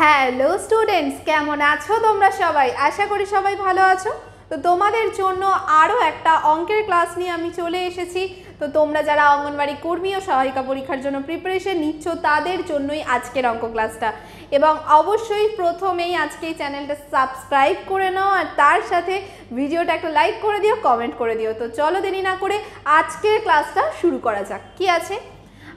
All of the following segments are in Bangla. हेलो स्टूडेंट्स केमन आछो तोमरा सबाई आशा करी सबाई भालो आछो। तो तोमादेर जोन्नो आरो एकटा अंकेर क्लास निये आमि चले एसेछि। तो तोमरा जारा अंगनवाड़ी कर्मी और सहायिका परीक्षार जोन्नो प्रिपारेशन निच्चो तादेर जोन्नोई आजकेर अंक क्लासटा एबं अवश्यई प्रथमेई आजके चैनलटा सबस्क्राइब करे नाओ और तार साथे भिडियोटा एकटा लाइक करे दिओ कमेंट करे दिओ। तो चलो देरी ना करे आजकेर क्लासटा शुरू करा जाक। कि आछे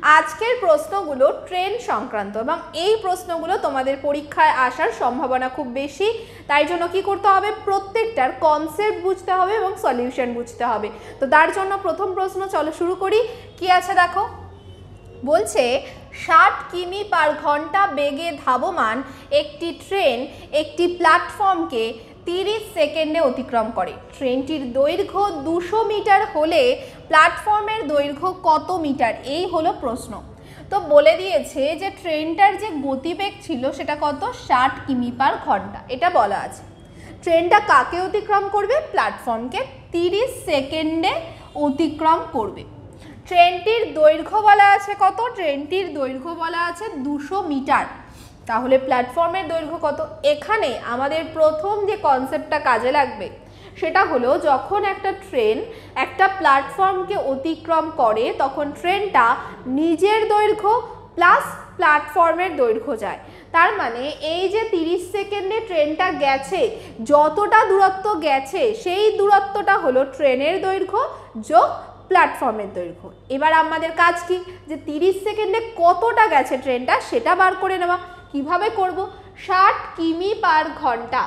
आजकेर प्रश्नगुलो ट्रेन संक्रांत एबं एई प्रश्नगुलो तोमादेर परीक्षाय आसार सम्भावना खूब बेशी। तार जोन्नो कि करते होबे प्रत्येकटार कन्सेप्ट बुझते होबे एबं सल्यूशन बुझते होबे। तो तार जोन्नो प्रथम प्रश्न चलो शुरू करी। कि आछे देखो बोलछे 60 किमी पर घंटा बेगे धावमान एकटी ट्रेन एकटी प्लैटफर्म के 30 सेकेंडे अतिक्रम करे। ट्रेनटिर दैर्घ्य 200 मीटार होले प्लैटफर्मेर दैर्घ्य कत मीटार एई हलो प्रश्न। तो बोले दिएछे जे ट्रेनटार जे गतिबेग छिलो सेटा कत 60 किमी पर घंटा एटा बला आछे। ट्रेनटा काके अतिक्रम करबे प्लैटफर्म के 30 सेकेंडे अतिक्रम करबे। ट्रेनटिर दैर्घ्य बला आछे कत ट्रेनटिर दैर्घ्य बला आछे 200 मीटार। ताहले प्लैटफर्मेर दैर्घ्य कत एखाने आमादेर प्रथम जे कन्सेप्टटा काजे लागबे सेटा हलो जखन एकटा ट्रेन एकटा प्लैटफर्मके अतिक्रम करे तखन ट्रेनटा निजेर दैर्घ्य प्लस प्लैटफर्मेर दैर्घ्य जाय। तार माने एई जे 30 सेकेंडे ट्रेनटा गेछे जतटा दूरत्व गेछे सेई दूरत्वटा हलो ट्रेनेर दैर्घ्य जोग प्लैटफर्मेर दैर्घ्य। एबार आमादेर काज कि जे 30 सेकेंडे कतटा गेछे ट्रेनटा सेटा बार करे नेওয়া। কিভাবে করব 60 কিমি পার ঘন্টা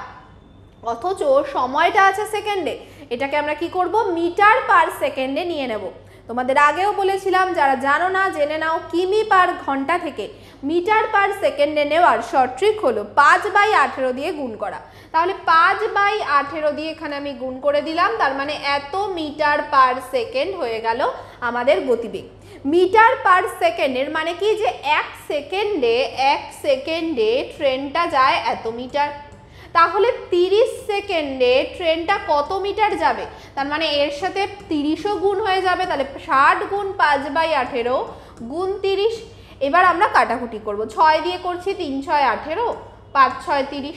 অথচ সময়টা আছে সেকেন্ডে এটাকে আমরা কি করব মিটার পার সেকেন্ডে নিয়ে নেব। তোমাদের আগেও বলেছিলাম যারা জানো না জেনে নাও কিমি পার ঘন্টা থেকে মিটার পার সেকেন্ডে নেওয়ার শর্ট ট্রিক হলো 5/18 দিয়ে গুণ করা। তাহলে 5/18 দিয়ে এখানে আমি গুণ করে দিলাম। তার মানে এত মিটার পার সেকেন্ড হয়ে গেল আমাদের গতিবেগ। মিটার পার সেকেন্ডের মানে কি যে এক সেকেন্ডে ট্রেনটা যায় এত মিটার। তাহলে 30 সেকেন্ডে ট্রেনটা কত মিটার যাবে তার মানে এর সাথে 30ও গুণ হয়ে যাবে। তাহলে 60 গুণ 5/18 গুণ 30। এবার আমরা কাটাকুটি করব 6 দিয়ে করছি 3 × 6 = 18 5 × 6 = 30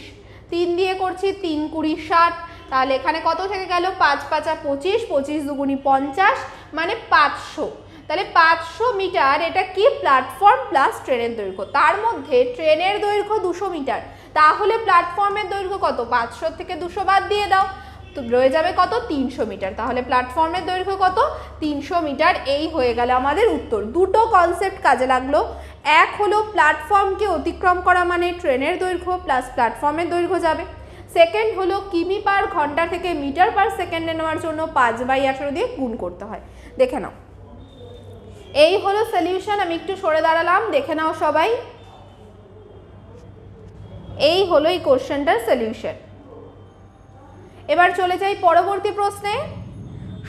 3 দিয়ে করছি 3 × 20 = 60। তাহলে এখানে কত থেকে গেল 5 × 5 = 25 25 × 2 = 50 মানে 500। তাহলে 500 মিটার এটা কি প্ল্যাটফর্ম প্লাস ট্রেনের দৈর্ঘ্য। তার মধ্যে ট্রেনের দৈর্ঘ্য 200 মিটার তাহলে প্ল্যাটফর্মের দৈর্ঘ্য কত 500 থেকে 200 বাদ দিয়ে দাও তো রয়ে যাবে কত 300 মিটার। তাহলে প্ল্যাটফর্মের দৈর্ঘ্য কত 300 মিটার। এই হয়ে গেল আমাদের উত্তর। দুটো কনসেপ্ট কাজে লাগলো এক হলো প্ল্যাটফর্মকে অতিক্রম করা মানে ট্রেনের দৈর্ঘ্য প্লাস প্ল্যাটফর্মের দৈর্ঘ্য যাবে। সেকেন্ড হলো কিমি পার ঘন্টা থেকে মিটার পার সেকেন্ডে নেওয়ার জন্য 5/18 দিয়ে গুণ করতে হয়। দেখে নাও এই হলো সলিউশন। আমি একটু সরে দাঁড়ালাম দেখে নাও সবাই এই হলো এই কোশ্চেনটার সলিউশন। এবার চলে যাই পরবর্তী প্রশ্নে।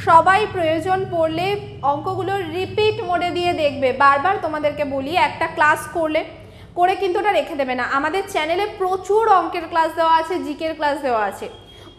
সবাই প্রয়োজন পড়লে অঙ্কগুলো রিপিট মোডে দিয়ে দেখবে। বারবার তোমাদেরকে বলি একটা ক্লাস করলে করে কিন্তু ওটা রেখে দেবে না। আমাদের চ্যানেলে প্রচুর অঙ্কের ক্লাস দেওয়া আছে জিকের ক্লাস দেওয়া আছে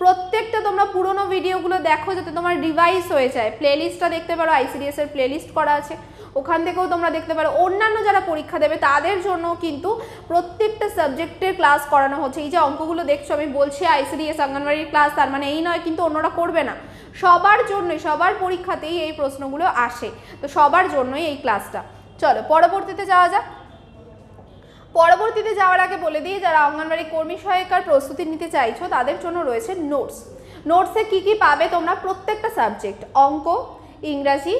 প্রত্যেকটা তোমরা পুরনো ভিডিওগুলো দেখো যাতে তোমার রিভাইজ হয়ে যায়। প্লেলিস্টটা দেখতে পারো ICDS এর প্লেলিস্ট করা আছে ওখান থেকেও তোমরা দেখতে পারো। অন্যান্য যারা পরীক্ষা দেবে তাদের জন্য কিন্তু প্রত্যেকটা সাবজেক্টের ক্লাস করানো হচ্ছে। এই যে অঙ্কগুলো দেখছো আমি বলছি ICDS অঙ্গনওয়াড়ির ক্লাস তার মানে এই নয় কিন্তু অন্যরা করবে না। সবার জন্যই সবার পরীক্ষাতেই এই প্রশ্নগুলো আসে তো সবার জন্যই এই ক্লাসটা। চলো পরবর্তীতে যাওয়া যাক। পরবর্তীতে যাওয়ার আগে বলে দিই যারা অঙ্গনওয়াড়ি কর্মী সহায়িকার প্রস্তুতি নিতে চাইছো তাদের জন্য রয়েছে নোটস। নোটসে কি পাবে তোমরা প্রত্যেকটা সাবজেক্ট অঙ্ক ইংরাজি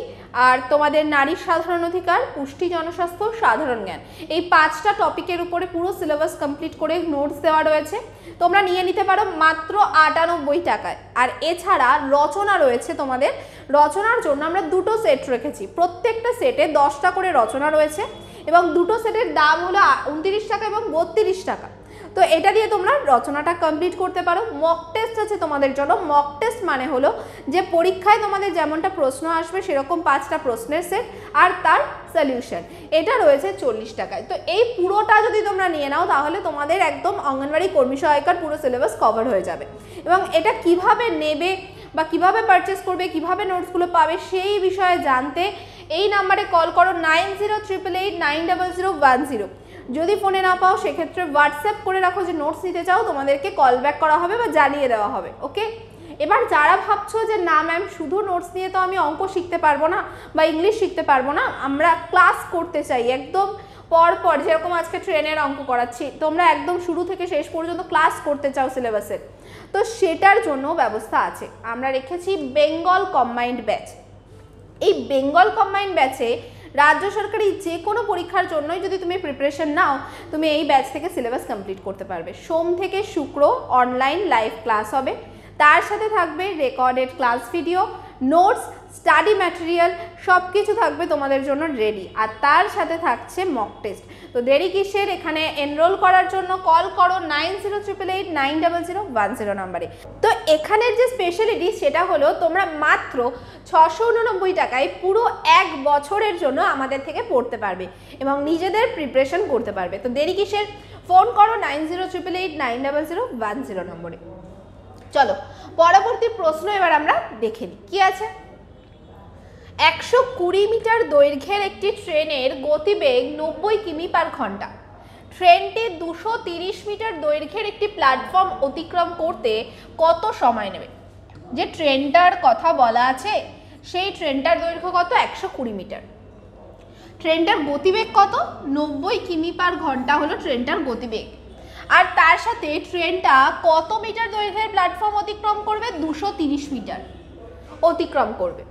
আর তোমাদের নারীর সাধারণ অধিকার পুষ্টি জনস্বাস্থ্য সাধারণ জ্ঞান এই 5টা টপিকের উপরে পুরো সিলেবাস কমপ্লিট করে নোটস দেওয়া রয়েছে তোমরা নিয়ে নিতে পারো মাত্র 98 টাকায়। আর এছাড়া রচনা রয়েছে তোমাদের রচনার জন্য আমরা দুটো সেট রেখেছি প্রত্যেকটা সেটে 10টা করে রচনা রয়েছে এবং দুটো সেটের দাম হলো 29 টাকা এবং 32 টাকা। তো এটা দিয়ে তোমরা রচনাটা কমপ্লিট করতে পারো। মক টেস্ট আছে তোমাদের জন্য। মক টেস্ট মানে হলো যে পরীক্ষায় তোমাদের যেমনটা প্রশ্ন আসবে সেরকম 5টা প্রশ্নের সেট আর তার সলিউশন এটা রয়েছে 40 টাকায়। তো এই পুরোটা যদি তোমরা নিয়ে নাও তাহলে তোমাদের একদম অঙ্গনওয়াড়ি কর্মী সহায়িকার পুরো সিলেবাস কভার হয়ে যাবে। এবং এটা কিভাবে নেবে বা কিভাবে পারচেস করবে কিভাবে নোটসগুলো পাবে সেই বিষয়ে জানতে এই নাম্বারে কল করো 9088890010 যদি ফোনে না পাও সেক্ষেত্রে হোয়াটসঅ্যাপ করে রাখো যে নোটস নিতে চাও, তোমাদেরকে কল ব্যাক করা হবে বা জানিয়ে দেওয়া হবে। ওকে, এবার যারা ভাবছো যে না ম্যাম শুধু নোটস নিয়ে তো আমি অঙ্ক শিখতে পারবো না বা ইংলিশ শিখতে পারবো না, আমরা ক্লাস করতে চাই একদম পরপর, যেরকম আজকে ট্রেনের অঙ্ক করাচ্ছি, তোমরা একদম শুরু থেকে শেষ পর্যন্ত ক্লাস করতে চাও সিলেবাসের, তো সেটার জন্য ব্যবস্থা আছে। আমরা রেখেছি বেঙ্গল কম্বাইন্ড ব্যাচ। এই বেঙ্গল কম্বাইন্ড ব্যাচে রাজ্য সরকারি যে কোনো পরীক্ষার জন্যই যদি তুমি প্রিপারেশন নাও, তুমি এই ব্যাচ থেকে সিলেবাস কমপ্লিট করতে পারবে। সোম থেকে শুক্র অনলাইন লাইভ ক্লাস হবে, তার সাথে থাকবে recorded class video, notes, study material সব কিছু থাকবে তোমাদের জন্য রেডি, আর তার সাথে থাকছে মক টেস্ট। তো দেরি কিসের, এখানে এনরোল করার জন্য কল করো 9088890010 নাম্বারে। তো এখানের যে স্পেশালিটি সেটা হলো তোমরা মাত্র 689 টাকায় পুরো এক বছরের জন্য আমাদের থেকে পড়তে পারবে এবং নিজেদের প্রিপারেশন করতে পারবে। তো দেরি কিসের, ফোন করো 9088890010 নম্বরে। চলো পরবর্তী প্রশ্ন এবার আমরা দেখে নিই কি আছে। 120 মিটার দৈর্ঘ্যের একটি ট্রেনের গতিবেগ 90 কিমি/ঘন্টা। ট্রেনটি 230 মিটার দৈর্ঘ্যের একটি প্ল্যাটফর্ম অতিক্রম করতে কত সময় নেবে? যে ট্রেনটার কথা বলা আছে সেই ট্রেনটার দৈর্ঘ্য কত, 120 মিটার। ট্রেনটার গতিবেগ কত, 90 কিমি/ঘন্টা হলো ট্রেনটার গতিবেগ। আর তার সাথে ট্রেনটা কত মিটার দৈর্ঘ্যের প্ল্যাটফর্ম অতিক্রম করবে, 230 মিটার অতিক্রম করবে।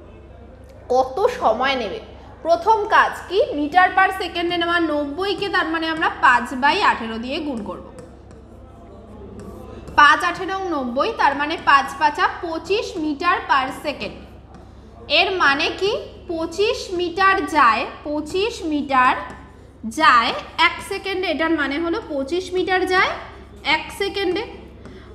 কত সময় নেবে? প্রথম কাজ কি, মিটার পার সেকেন্ডে নেওয়া 90কে তার মানে আমরা 5/18 দিয়ে গুণ করব। 5 × 8 = 90, তার মানে 5×5 = 25 মিটার/সেকেন্ড। এর মানে কি, 25 মিটার যায় 1 সেকেন্ডে। এটার মানে হলো 25 মিটার যায় 1 সেকেন্ডে।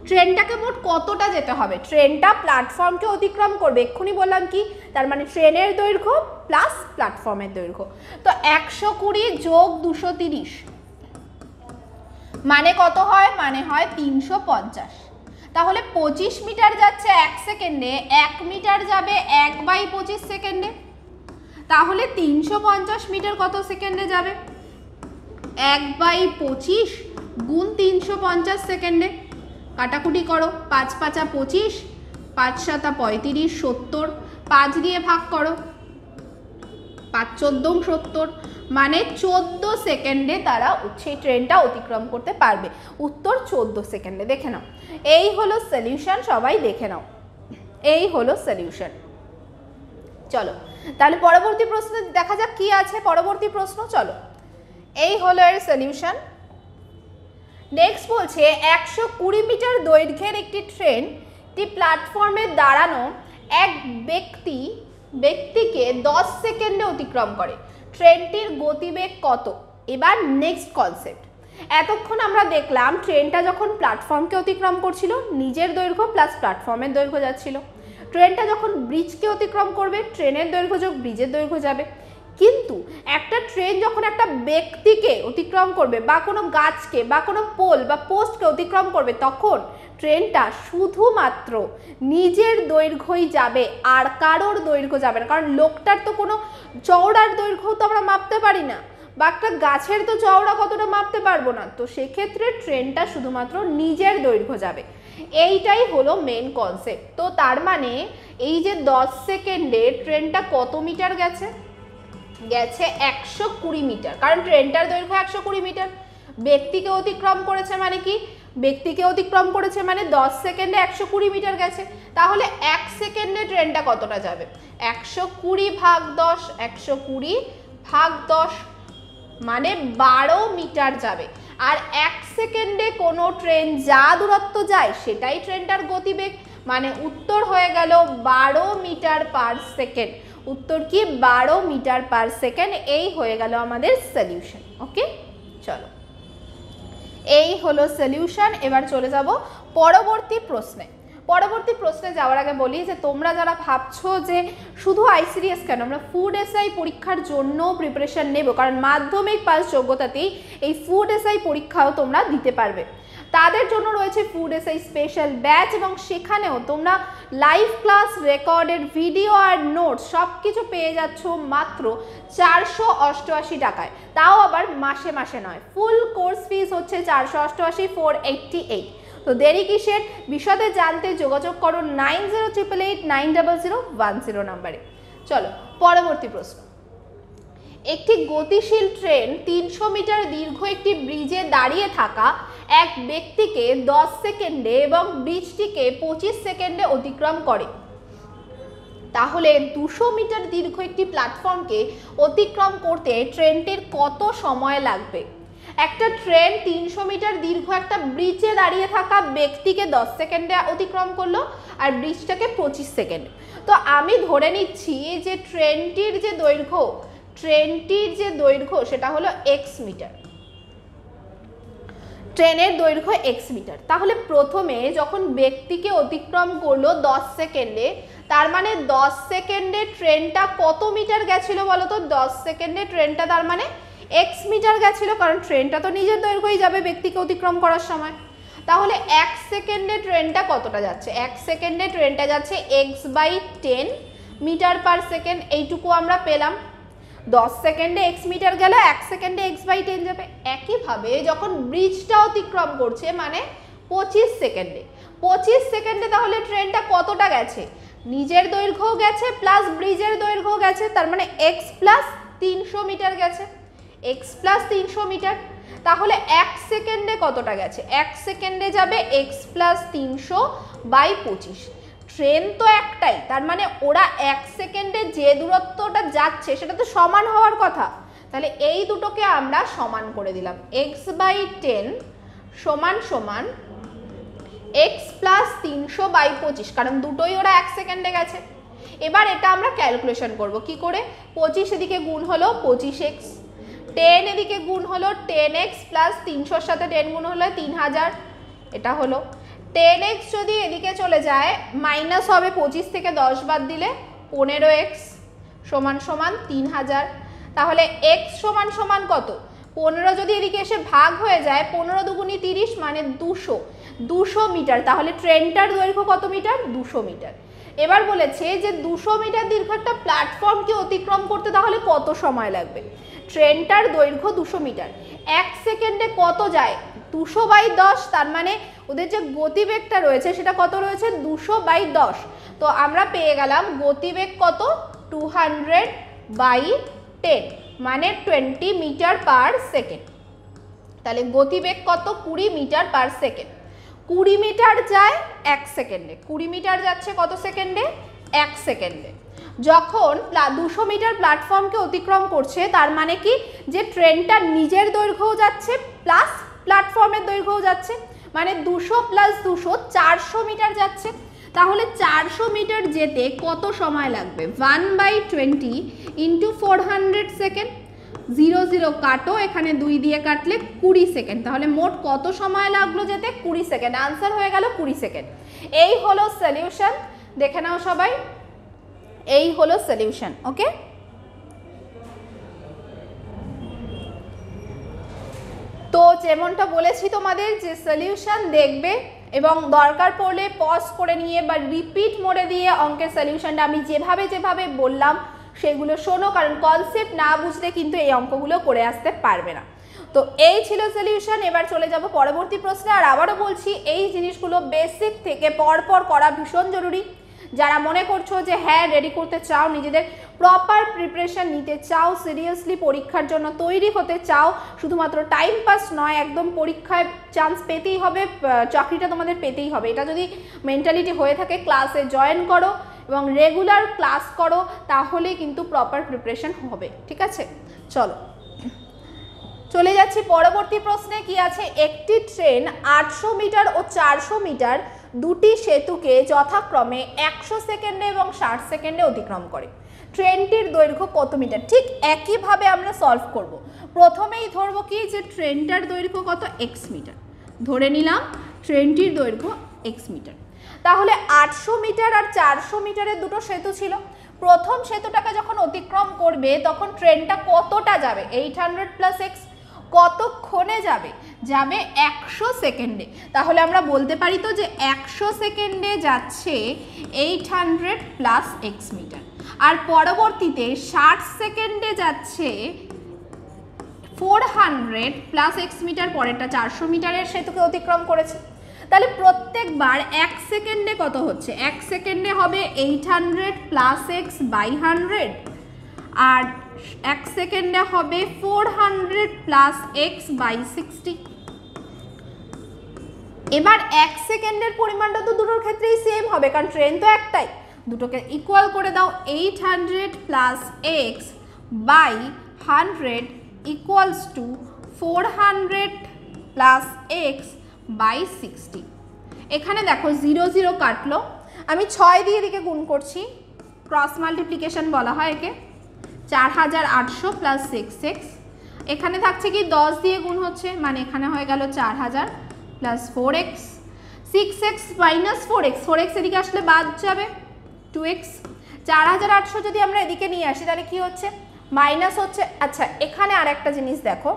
ট্রেনটাকে মোট কতটা যেতে হবে? ট্রেনটা প্ল্যাটফর্মকে অতিক্রম করবে, এক্ষুনি বললাম কি, তার মানে ট্রেনের দৈর্ঘ্য প্লাস প্ল্যাটফর্মের দৈর্ঘ্য। তো 120 যোগ 230 মানে কত হয়, মানে হয় 350। তাহলে 25 মিটার যাচ্ছে 1 সেকেন্ডে, 1 মিটার যাবে 1/25 সেকেন্ডে, তাহলে 350 মিটার কত সেকেন্ডে যাবে, 1/25 × 350 সেকেন্ডে। কাটাকুটি করো, 5×5 = 25, 5×7 = 35, 70, 5 দিয়ে ভাগ করো, 5×14 = 70, মানে 14 সেকেন্ডে তারা সেই ট্রেনটা অতিক্রম করতে পারবে। উত্তর 14 সেকেন্ডে। দেখে নাও, এই হলো সলিউশন, সবাই দেখে নাও, এই হলো সলিউশন। চলো তাহলে পরবর্তী প্রশ্ন দেখা যাক কি আছে। পরবর্তী প্রশ্ন, চলো এই হলো এর সলিউশন। নেক্সট বলছে 120 মিটার দৈর্ঘ্যের একটি ট্রেনটি প্ল্যাটফর্মে দাঁড়ানো এক ব্যক্তিকে 10 সেকেন্ডে অতিক্রম করে, ট্রেনটির গতিবেগ কত? এবার নেক্সট কনসেপ্ট। এতক্ষণ আমরা দেখলাম ট্রেনটা যখন প্ল্যাটফর্মকে অতিক্রম করছিল নিজের দৈর্ঘ্য প্লাস প্ল্যাটফর্মের দৈর্ঘ্য যাচ্ছিল, ট্রেনটা যখন ব্রিজকে অতিক্রম করবে ট্রেনের দৈর্ঘ্য যোগ ব্রিজের দৈর্ঘ্য যাবে। কিন্তু একটা ট্রেন যখন একটা ব্যক্তিকে অতিক্রম করবে বা কোনো গাছকে বা কোনো পোল বা পোস্টকে অতিক্রম করবে, তখন ট্রেনটা শুধুমাত্র নিজের দৈর্ঘ্যই যাবে, আর কারোর দৈর্ঘ্য যাবে না। কারণ লোকটার তো কোনো চওড়ার দৈর্ঘ্য তো আমরা মাপতে পারি না, বা একটা গাছের তো চওড়া কতটা মাপতে পারবো না। তো সেক্ষেত্রে ট্রেনটা শুধুমাত্র নিজের দৈর্ঘ্য যাবে, এইটাই হলো মেন কনসেপ্ট। তো তার মানে এই যে 10 সেকেন্ডে ট্রেনটা কত মিটার গেছে, গেছে 120 মিটার, কারণ ট্রেনটার দৈর্ঘ্য 120 মিটার। ব্যক্তিকে অতিক্রম করেছে মানে কি, ব্যক্তিকে অতিক্রম করেছে মানে 10 সেকেন্ডে 120 মিটার গেছে। তাহলে 1 সেকেন্ডে ট্রেনটা কতটা যাবে, 120 ভাগ 10, 120 ভাগ 10 মানে 12 মিটার যাবে। আর 1 সেকেন্ডে কোনো ট্রেন যা দূরত্ব যায় সেটাই ট্রেনটার গতিবেগ, মানে উত্তর হয়ে গেল 12 মিটার/সেকেন্ড। উত্তর কি, 12 মিটার/সেকেন্ড। এই হয়ে গেল আমাদের সলিউশন। ওকে চলো, এই হলো সলিউশন। এবার চলে যাব পরবর্তী প্রশ্নে। परवर्ती प्रश्ने जावार आगे बोली जे तोमरा जारा भाबछो जे शुधु आईसीडीएस केन आमरा फूड एसआई परीक्षार जोन्नो प्रिपारेशन नेब कारण माध्यमिक पास योग्यतातेई एई फूड एसआई परीक्षाओ तोमरा दिते पारबे। तादेर जोन्नो रयेछे फूड एसआई स्पेशल बैच एबं सेखानेओ तोमरा लाइव क्लास रेकर्डेड भिडिओ आर नोट्स सबकिछु पेये जाच्छो मात्र 488 टाकाय, ताओ आबार मासे मासे नय। फुल कोर्स फीस होच्छे 488 488। तो देरी किसेर विशदे जानते जोगाजोग करो 9088890010 नम्बरे। चलो परवर्ती प्रश्न। एक गतिशील ट्रेन 300 मीटर दीर्घ एक ब्रिजे दाड़िये थाका एक व्यक्ति के 10 सेकेंडे एवं ब्रिजटी के 25 सेकेंडे अतिक्रम करे, ताहले 200 मीटर दीर्घ एक प्लैटफर्म के अतिक्रम करते ट्रेनटिर कत समय लागबे? একটা ট্রেন 300 মিটার দীর্ঘ একটা ব্রিজে দাঁড়িয়ে থাকা ব্যক্তিকে 10 সেকেন্ডে অতিক্রম করলো আর ব্রিজটাকে 25 সেকেন্ড। তো আমি ধরে নিচ্ছি যে ট্রেনটির যে দৈর্ঘ্য সেটা হলো x মিটার, ট্রেনের দৈর্ঘ্য x মিটার। তাহলে প্রথমে যখন ব্যক্তিকে অতিক্রম করলো 10 সেকেন্ডে, তার মানে 10 সেকেন্ডে ট্রেনটা কত মিটার গেছিল বলো তো? 10 সেকেন্ডে ট্রেনটা তার মানে एक्स मीटार गेछिलो कारण ट्रेनटा तो निजेर दैर्घ्यई जाबे व्यक्तिके अतिक्रम करार समय। ताहले 1 सेकेंडे ट्रेनटा कतटा जाच्छे? 1 सेकेंडे ट्रेनटा जाच्छे x/10 मीटार/सेकेंड। एइटुकु आमरा पेलाम। 10 सेकेंडे एक्स मीटार गेल, 1 सेकेंडे x/10 जाबे। एकइभाबे जखन ब्रिजटा अतिक्रम करछे माने 25 सेकेंडे ताहले ट्रेनटा कतटा गेछे? निजेर दैर्घ्यও गेছে প্লাস ব্রিজের दैर्घ्यও गेছে, তার মানে x+300 मीटार गेছে। x+300 मीटार ताहले 1 सेकेंडे कतटा गेছে? 1 सेकेंडे जाबे x+300/25। ट्रेन तो एकटाई, तार माने ओरा 1 सेकेंडे जे दूरत्वटा जाच्छे सेटा तो समान होवार कथा, ताहले एई दुटोके आमरा समान करे दिलाम। x/10 x+300/25 कारण दुटोई ओरा 1 सेकेंडे गेছে। एबार एटा आमरा क्यालकुलेशन करब कि करे? 25 एदिके गुण हलो 25x, 10 एदिके गुण हलो 10x+300 साथे 10 गुण हलो 3000, एटा हलो 10x जदि एदिके चले जाए माइनस होबे 25 थेके 10 बाद दिले 15x = 3000। ताहले x = कत? 15 जदि एदिके एसे भाग हो जाए 15 × 2 = 30 माने 200 मीटार। ताहले ट्रेनटार दैर्घ्य कत मीटार? 200 मीटार। एबार बोलेछे जे 200 मीटार दीर्घ एकटा प्लैटफर्मके अतिक्रम करते ताहले कत समय लागबे? ट्रेनटार दैर्घ्य 200 मीटार, 1 सेकेंडे कत जाए? 200/10 तार माने ओদের যে গতিবেগটা রয়েছে সেটা কত রয়েছে? 200/10। তো আমরা পেয়ে গেলাম গতিবেগ কত? 200/10 মানে 20 মিটার/সেকেন্ড। তাহলে গতিবেগ কত? 20 মিটার/সেকেন্ড। 20 মিটার যায় 1 সেকেন্ডে, 20 মিটার যাচ্ছে কত সেকেন্ডে? 1 সেকেন্ডে। যখন 200 মিটার প্ল্যাটফর্মকে অতিক্রম করছে তার মানে কি যে ট্রেনটা নিজের দৈর্ঘ্যও যাচ্ছে প্লাস প্ল্যাটফর্মের দৈর্ঘ্যও যাচ্ছে, মানে 200 + 200 400 মিটার যাচ্ছে। তাহলে 400 মিটার যেতে কত সময় লাগবে? 1/20 × 400 সেকেন্ড। 00 কাটো, এখানে 2 দিয়ে কাটলে 20 সেকেন্ড। তাহলে মোট কত সময় লাগলো যেতে? 20 সেকেন্ড। আনসার হয়ে গেল 20 সেকেন্ড। এই হলো সলিউশন, দেখে নাও সবাই, এই হলো সলিউশন। ওকে, তো যেমনটা বলেছি তোমাদের যে সলিউশন দেখবে এবং দরকার পড়লে পজ করে নিয়ে বা রিপিট মোডে দিয়ে অঙ্কের সলিউশনটা আমি যেভাবে বললাম সেগুলো শোনো, কারণ কনসেপ্ট না বুঝলে কিন্তু এই অঙ্কগুলো করে আসতে পারবে না। তো এই ছিল সলিউশন। এবার চলে যাব পরবর্তী প্রশ্নে। আর আবারও বলছি, এই জিনিসগুলো বেসিক থেকে পরপর করা ভীষণ জরুরি। যারা মনে করছো যে হ্যাঁ রেডি করতে চাও, নিজেদের প্রপার প্রিপারেশন নিতে চাও, সিরিয়াসলি পরীক্ষার জন্য তৈরি হতে চাও, শুধুমাত্র টাইম পাস নয়, একদম পরীক্ষায় চান্স পেতেই হবে, চাকরিটা তোমাদের পেতেই হবে, এটা যদি মেন্টালিটি হয়ে থাকে, ক্লাসে জয়েন করো এবং রেগুলার ক্লাস করো, তাহলে কিন্তু প্রপার প্রিপারেশন হবে। ঠিক আছে, চলো চলে যাচ্ছি পরবর্তী প্রশ্নে। কি আছে? একটি ট্রেন 800 মিটার ও 400 মিটার দুটি সেতুকে যথাক্রমে 100 সেকেন্ডে এবং 60 সেকেন্ডে অতিক্রম করে। ট্রেনটির দৈর্ঘ্য কত মিটার? ঠিক একইভাবে আমরা সলভ করব। প্রথমেই ধরব কি যে ট্রেনটার দৈর্ঘ্য কত? x মিটার ধরে নিলাম। ট্রেনটির দৈর্ঘ্য x মিটার। তাহলে ৮০০ মিটার আর ৪০০ মিটারের দুটো সেতু ছিল। প্রথম সেতুটাকে যখন অতিক্রম করবে তখন ট্রেনটা কতটা যাবে, 800+x, কতক্ষণে যাবে? যাবে 100 সেকেন্ডে। তাহলে আমরা বলতে পারি তো যে 100 সেকেন্ডে যাচ্ছে 800+x মিটার, আর পরবর্তীতে 60 সেকেন্ডে যাচ্ছে 400+x মিটার। পরেরটা 400 মিটারের সেতুকে অতিক্রম করেছে। তাহলে প্রত্যেকবার 1 সেকেন্ডে কত হচ্ছে? 1 সেকেন্ডে হবে 800+x/100, আর 1 সেকেন্ডে হবে 400+x/60। এবার 1 সেকেন্ডের পরিমাণটা তো দুটোর ক্ষেত্রেই সেম হবে, কারণ ট্রেন তো একটাই। দুটোকে ইকুয়াল করে দাও, 800+x/100 equals to 400+x/60। এখানে দেখো 0 0 কাটলো, আমি 6 দিয়ে এদিকে গুণ করছি, ক্রস মাল্টিপ্লিকেশন বলা হয় একে। 4800+6x, এখানে থাকছে কি 10 দিয়ে গুণ হচ্ছে, মানে এখানে হয়ে গেল 4000+4x। 6x - 4x, 4x এদিকে আসলে বাদ যাবে 2x। 4800 যদি আমরা এদিকে নিয়ে আসি তাহলে কি হচ্ছে? মাইনাস হচ্ছে। আচ্ছা এখানে আর একটা জিনিস দেখো,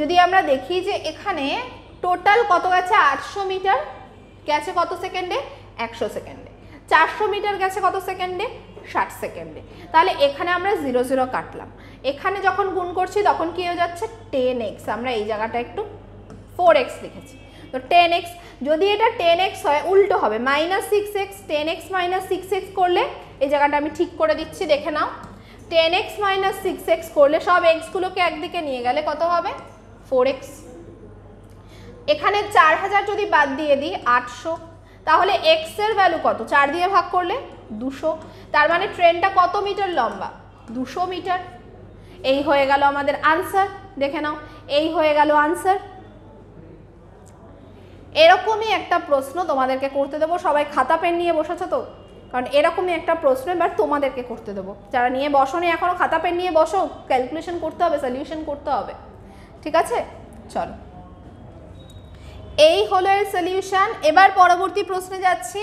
যদি আমরা দেখি যে এখানে টোটাল কত গেছে, 800 মিটার গেছে কত সেকেন্ডে? 100 সেকেন্ডে। 400 মিটার গেছে কত সেকেন্ডে? 60 সেকেন্ডে। তাহলে এখানে আমরা 0 0 কাটলাম, এখানে যখন গুণ করছি তখন কি হয়ে যাচ্ছে? 10x। আমরা এই জায়গাটা একটু 4x লিখেছি, তো 10x। যদি এটা 10x হয় উল্টো হবে -6x, 10x -6x করলে, এই জায়গাটা আমি ঠিক করে দিচ্ছি দেখে নাও, 10x -6x করলে সব এক্সগুলোকে একদিকে নিয়ে গেলে কত হবে? 4x। এখানে 4000 যদি বাদ দিয়ে দিই 800, তাহলে x এর ভ্যালু কত? 4 দিয়ে ভাগ করলে 200। তার মানে ট্রেনটা কত মিটার লম্বা? 200 মিটার। এই হয়ে গেল আমাদের আনসার, দেখে নাও এই হয়ে গেল আনসার। এরকমই একটা প্রশ্ন তোমাদেরকে করতে দেবো। সবাই খাতা পেন নিয়ে বসেছো তো? কারণ এরকমই একটা প্রশ্ন এবার তোমাদেরকে করতে দেবো। যারা নিয়ে বসোনি এখনও, খাতা পেন নিয়ে বসো, ক্যালকুলেশন করতে হবে, সলিউশন করতে হবে, ঠিক আছে? চলো, এই হলো এর সলিউশন। এবার পরবর্তী প্রশ্নে যাচ্ছি।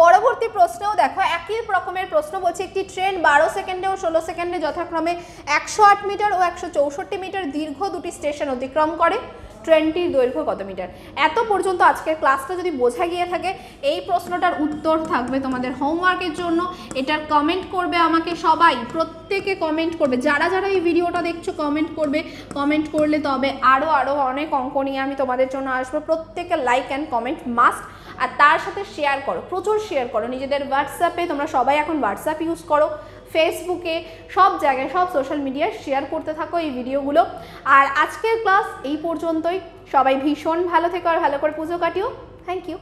পরবর্তী প্রশ্নেও দেখো একই রকমের প্রশ্ন বলছে, একটি ট্রেন 12 সেকেন্ডে ও 16 সেকেন্ডে যথাক্রমে 108 মিটার ও 164 মিটার দীর্ঘ দুটি স্টেশন অতিক্রম করে। ট্রেনটির দৈর্ঘ্য কত মিটার? এত পর্যন্ত আজকের ক্লাসটা যদি বোঝা গিয়ে থাকে, এই প্রশ্নটার উত্তর থাকবে তোমাদের হোমওয়ার্কের জন্য। এটার কমেন্ট করবে আমাকে সবাই, প্রত্যেকে কমেন্ট করবে, যারা যারা এই ভিডিওটা দেখছো কমেন্ট করবে। কমেন্ট করলে তবে আরও অনেক অঙ্ক নিয়ে আমি তোমাদের জন্য আসবো। প্রত্যেকে লাইক অ্যান্ড কমেন্ট মাস্ট, আর তার সাথে শেয়ার করো, প্রচুর শেয়ার করো নিজেদের হোয়াটসঅ্যাপে। তোমরা সবাই এখন হোয়াটসঅ্যাপ ইউজ করো, ফেসবুকে, সব জায়গায়, সব সোশ্যাল মিডিয়ায় শেয়ার করতে থাকো এই ভিডিওগুলো। আর আজকের ক্লাস এই পর্যন্তই। সবাই ভীষণ ভালো থেকো আর ভালো করে পুজো কাটিও। Thank you.